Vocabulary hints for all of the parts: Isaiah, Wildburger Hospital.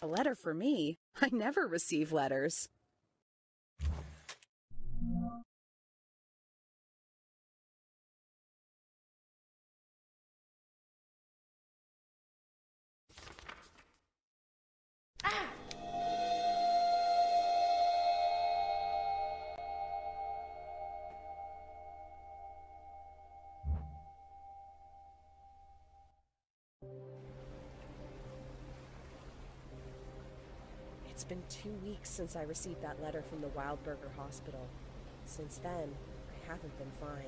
A letter for me? I never receive letters. It's been 2 weeks since I received that letter from the Wildburger Hospital. Since then, I haven't been fine.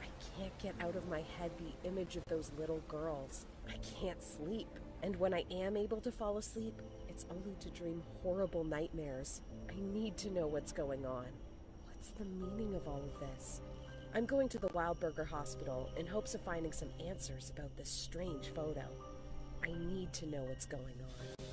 I can't get out of my head the image of those little girls. I can't sleep. And when I am able to fall asleep, it's only to dream horrible nightmares. I need to know what's going on. What's the meaning of all of this? I'm going to the Wildburger Hospital in hopes of finding some answers about this strange photo. I need to know what's going on.